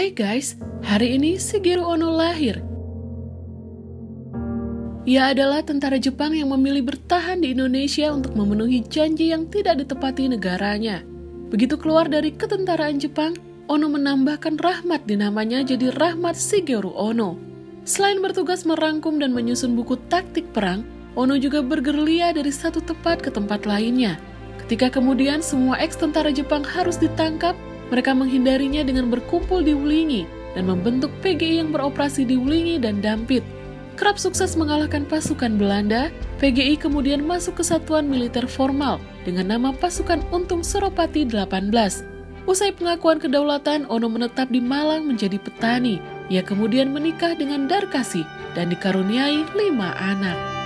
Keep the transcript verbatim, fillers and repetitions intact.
Hai guys, hari ini Shigeru Ono lahir. Ia adalah tentara Jepang yang memilih bertahan di Indonesia untuk memenuhi janji yang tidak ditepati negaranya. Begitu keluar dari ketentaraan Jepang, Ono menambahkan rahmat di namanya jadi Rahmat Shigeru Ono. Selain bertugas merangkum dan menyusun buku taktik perang, Ono juga bergerilya dari satu tempat ke tempat lainnya. Ketika kemudian semua eks-tentara Jepang harus ditangkap, mereka menghindarinya dengan berkumpul di Wlingi dan membentuk P G I yang beroperasi di Wlingi dan Dampit. Kerap sukses mengalahkan pasukan Belanda, P G I kemudian masuk ke satuan militer formal dengan nama Pasukan Untung Suropati delapan belas. Usai pengakuan kedaulatan, Ono menetap di Malang menjadi petani. Ia kemudian menikah dengan Darkasi dan dikaruniai lima anak.